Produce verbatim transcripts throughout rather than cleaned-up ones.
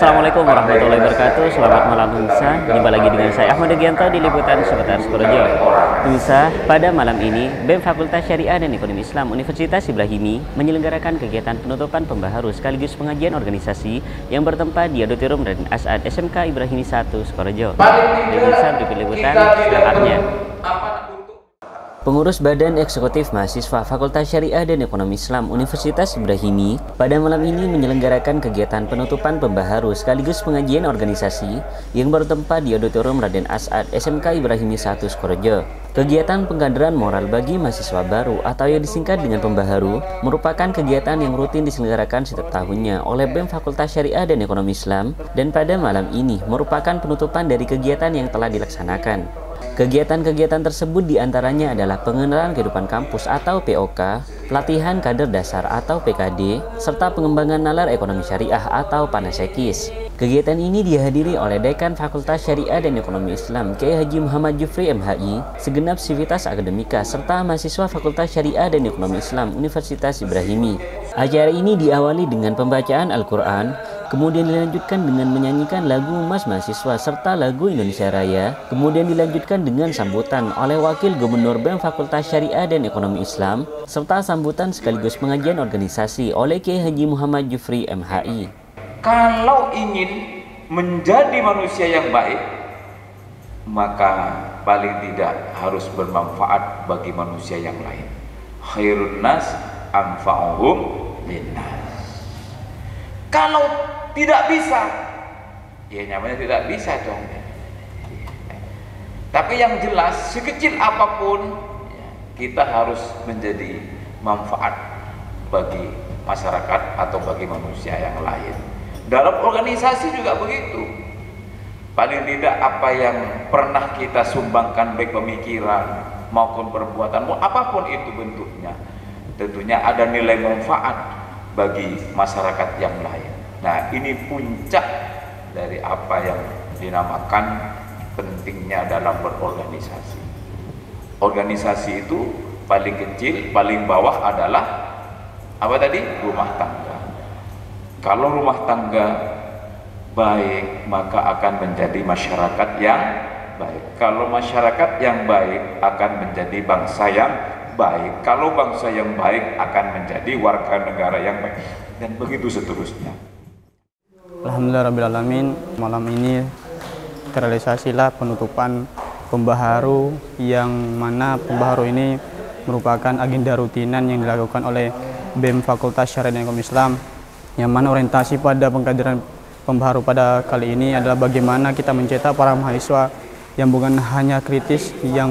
Assalamualaikum warahmatullahi wabarakatuh. Selamat malam pemirsa. Jumpa lagi dengan saya Ahmad Degianto di Liputan Seputar Sukorejo. Pemirsa, pada malam ini B E M Fakultas Syariah dan Ekonomi Islam Universitas Ibrahimy menyelenggarakan kegiatan penutupan pembaharu sekaligus pengajian organisasi yang bertempat di Auditorium As'ad S M K Ibrahimi satu Sukorejo. Pemirsa, berikut liputan selengkapnya. Pengurus Badan Eksekutif Mahasiswa Fakultas Syariah dan Ekonomi Islam Universitas Ibrahimy pada malam ini menyelenggarakan kegiatan penutupan pembaharu sekaligus pengajian organisasi yang bertempat di Auditorium Raden As'ad S M K Ibrahimi satu Sukorejo. Kegiatan pengkaderan moral bagi mahasiswa baru atau yang disingkat dengan pembaharu merupakan kegiatan yang rutin diselenggarakan setiap tahunnya oleh B E M Fakultas Syariah dan Ekonomi Islam, dan pada malam ini merupakan penutupan dari kegiatan yang telah dilaksanakan. Kegiatan-kegiatan tersebut diantaranya adalah pengenalan kehidupan kampus atau P O K, pelatihan kader dasar atau P K D, serta pengembangan nalar ekonomi syariah atau panasekis. Kegiatan ini dihadiri oleh Dekan Fakultas Syariah dan Ekonomi Islam Kyai Haji Muhammad Jufri M H I, segenap sivitas akademika, serta mahasiswa Fakultas Syariah dan Ekonomi Islam Universitas Ibrahimy. Acara ini diawali dengan pembacaan Al-Quran, kemudian dilanjutkan dengan menyanyikan lagu Mas Mahasiswa serta lagu Indonesia Raya, kemudian dilanjutkan dengan sambutan oleh Wakil Gubernur B E M Fakultas Syariah dan Ekonomi Islam, serta sambutan sekaligus pengajian organisasi oleh Kyai Haji Muhammad Jufri M H I. Kalau ingin menjadi manusia yang baik, maka paling tidak harus bermanfaat bagi manusia yang lain. Khairun nas anfa'uhum linnas. Kalau tidak bisa, ya namanya tidak bisa dong. Tapi yang jelas, sekecil apapun, kita harus menjadi manfaat bagi masyarakat atau bagi manusia yang lain. Dalam organisasi juga begitu. Paling tidak apa yang pernah kita sumbangkan, baik pemikiran maupun perbuatan, apapun itu bentuknya, tentunya ada nilai manfaat bagi masyarakat yang lain. Nah, ini puncak dari apa yang dinamakan pentingnya dalam berorganisasi. Organisasi itu paling kecil, paling bawah adalah apa tadi? Rumah tangga. Kalau rumah tangga baik, maka akan menjadi masyarakat yang baik. Kalau masyarakat yang baik akan menjadi bangsa yang baik, kalau bangsa yang baik akan menjadi warga negara yang baik, dan begitu seterusnya. Alhamdulillahirrahmanirrahim. Malam ini terrealisasilah penutupan pembaharu, yang mana pembaharu ini merupakan agenda rutinan yang dilakukan oleh B E M Fakultas Syariah dan Ekonomi Islam, yang mana orientasi pada pengkaderan pembaharu pada kali ini adalah bagaimana kita mencetak para mahasiswa yang bukan hanya kritis, yang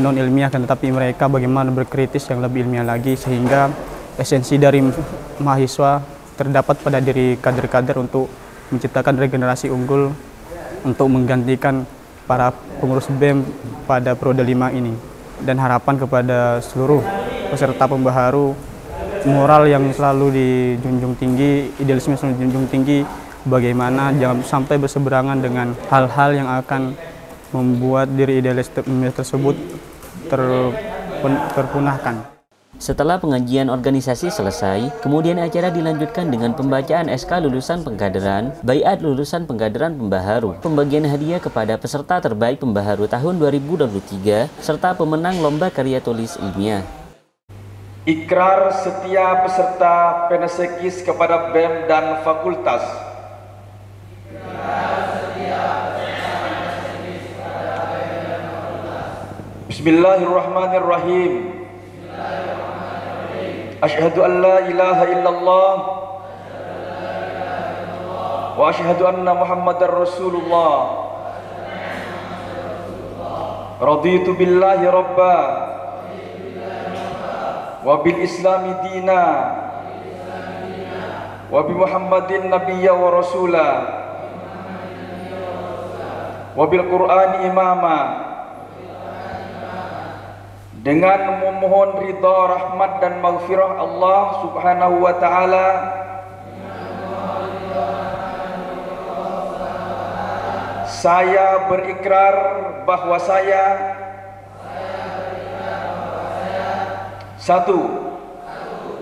non ilmiah, kan, tetapi mereka bagaimana berkritis yang lebih ilmiah lagi, sehingga esensi dari mahasiswa terdapat pada diri kader-kader untuk menciptakan regenerasi unggul untuk menggantikan para pengurus B E M pada periode lima ini. Dan harapan kepada seluruh peserta pembaharu, moral yang selalu dijunjung tinggi, idealisme selalu dijunjung tinggi, bagaimana jangan sampai berseberangan dengan hal-hal yang akan membuat diri idealis tersebut ter, terpunahkan. Setelah pengajian organisasi selesai, kemudian acara dilanjutkan dengan pembacaan S K lulusan pengkaderan, baiat lulusan pengkaderan pembaharu, pembagian hadiah kepada peserta terbaik pembaharu tahun dua ribu dua puluh tiga, serta pemenang lomba karya tulis ilmiah. Ikrar setia peserta panasekis kepada B E M dan fakultas. Bismillahirrahmanirrahim. Asyhadu an la ilaha illallah wa asyhadu anna Muhammadar Rasulullah. Raditu billahi rabba wa bil islami dina wa bi Muhammadin nabiyya wa rasula wa bil Qur'ani imama. Dengan memohon ridha, rahmat dan maghfirah Allah Subhanahu wa taala, saya berikrar bahwa saya, saya, berikrar bahwa saya satu, satu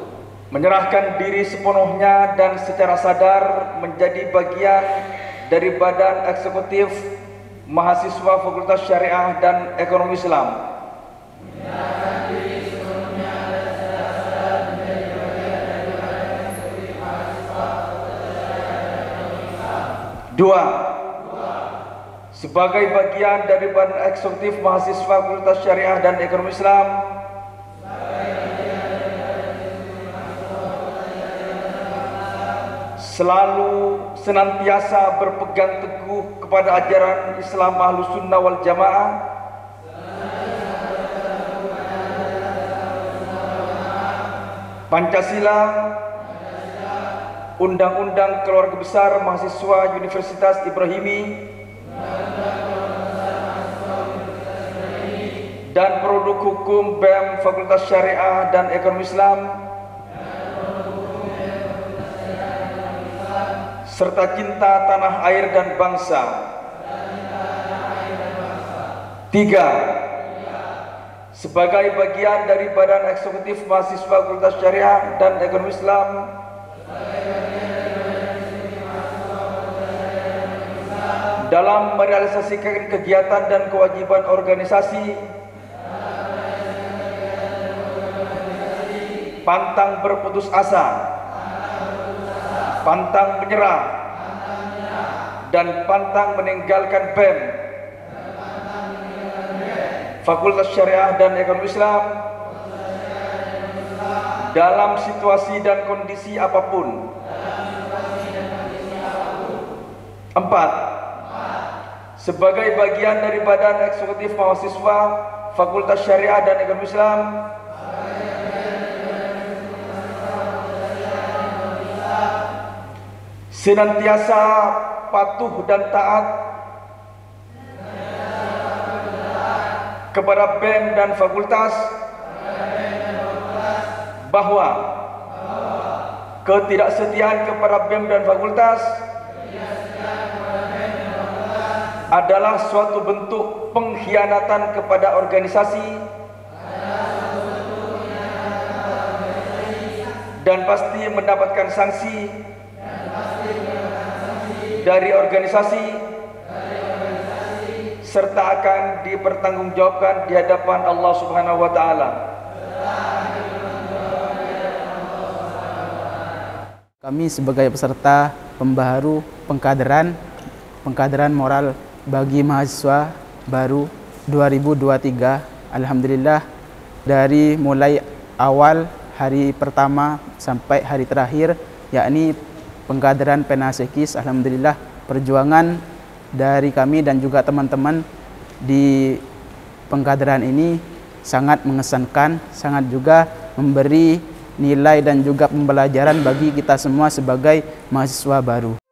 menyerahkan diri sepenuhnya dan secara sadar menjadi bagian dari badan eksekutif mahasiswa Fakultas Syariah dan Ekonomi Islam. Menyerahkan diri sepenuhnya dan secara sadar menjadi bagian dari badan eksekutif mahasiswa Fakultas Syariah dan Ekonomi Islam. Dua. Dua. Sebagai bagian dari badan eksekutif mahasiswa Fakultas Syariah dan Ekonomi Islam, selalu senantiasa berpegang teguh kepada ajaran Islam Ahlus Sunnah wal Jamaah, Pancasila, Undang-Undang Keluarga Besar Mahasiswa Universitas Ibrahimy, dan produk hukum B E M Fakultas Syariah dan Ekonomi Islam, serta cinta tanah air dan bangsa. Tiga. Sebagai bagian dari badan eksekutif mahasiswa Fakultas Syariah dan Ekonomi Islam, dalam merealisasikan kegiatan dan kewajiban organisasi, pantang berputus asa, pantang menyerah, pantang menyerah, dan pantang meninggalkan B E M, dan pantang meninggalkan B E M Fakultas Syariah dan Ekonomi Islam, Islam dalam situasi dan kondisi apapun. Situasi dan kondisi apapun. Empat. Empat. Sebagai bagian dari badan eksekutif mahasiswa Fakultas Syariah dan Ekonomi Islam, senantiasa patuh dan taat kepada B E M dan fakultas, bahwa ketidaksetiaan kepada B E M dan fakultas adalah suatu bentuk pengkhianatan kepada organisasi dan pasti mendapatkan sanksi dari organisasi, dari organisasi serta akan dipertanggungjawabkan di hadapan Allah Subhanahu wa taala. Kami sebagai peserta pembaharu pengkaderan pengkaderan moral bagi mahasiswa baru dua ribu dua puluh tiga, alhamdulillah dari mulai awal hari pertama sampai hari terakhir, yakni pengkaderan penasikis, alhamdulillah perjuangan dari kami dan juga teman-teman di pengkaderan ini sangat mengesankan, sangat juga memberi nilai dan juga pembelajaran bagi kita semua sebagai mahasiswa baru.